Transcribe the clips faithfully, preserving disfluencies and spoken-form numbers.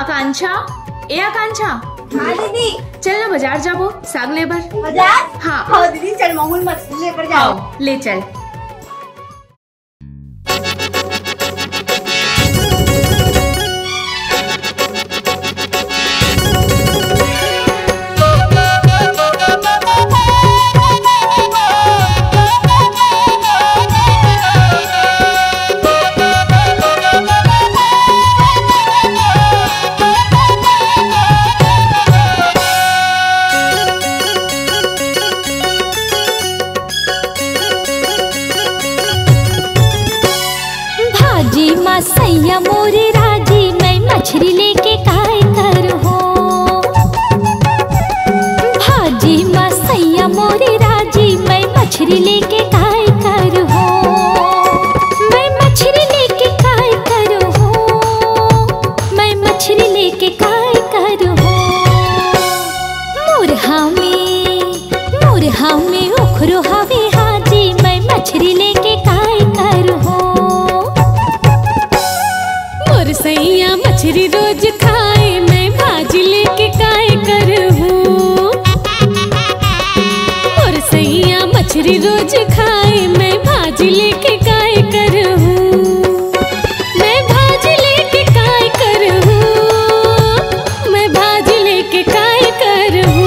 आकांक्षा ए आकांक्षा हाँ दीदी चल ना बाजार जाबो साग लेबर बाजार हाँ हाँ दीदी चल मांगुल मछली लेबर जाओ हाँ, ले चल सैया मोरे राजी मैं मछली लेके काय कर हो भाजी माँ सैया मोरे राजी मैं मछली लेके काय कर हो मैं मछली लेके काय कर हो मैं मछली लेके काय कर हो मुरहा में मुरहा में उखरो हवे हाजी मैं मछली लेके काय कर हो सैया मछली रोज खाए मैं भाजी लेके काय करूं और सैया मछली रोज खाए मैं भाजी लेके काय करूं मैं भाजी लेके काय करूं मैं भाजी लेके काय करूं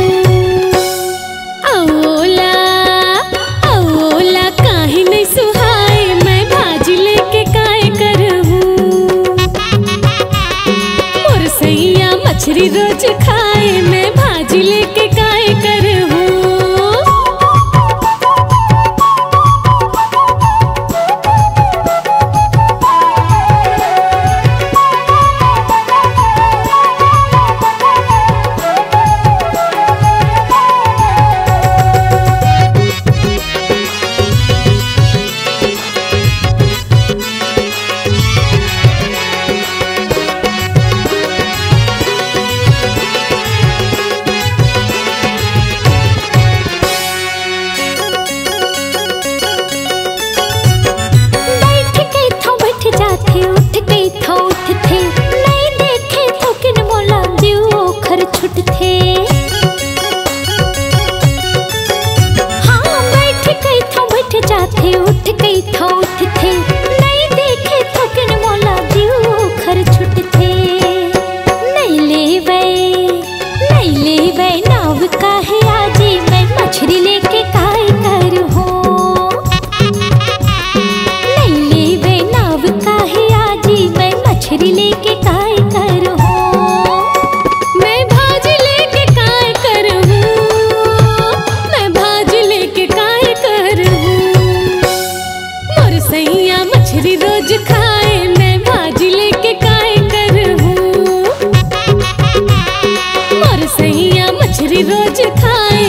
औला औला काहे नहीं सुहाए मैं भाजी लेके काय करूं सैया मछली रोज खाए मैं भाजी लेके काय करूं रोज खाए मैं भाजी लेके काय करूं रोज खाए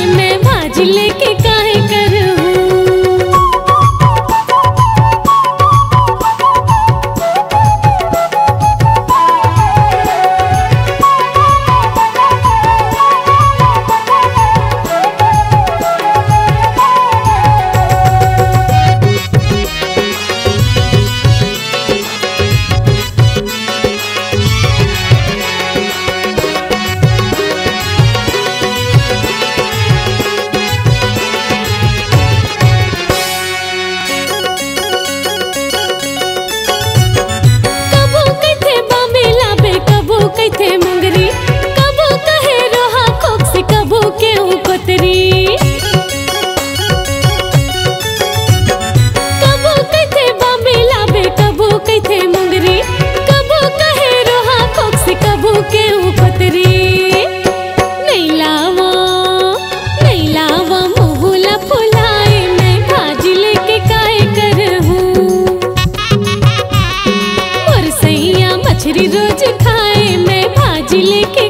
मैं भाजी लेके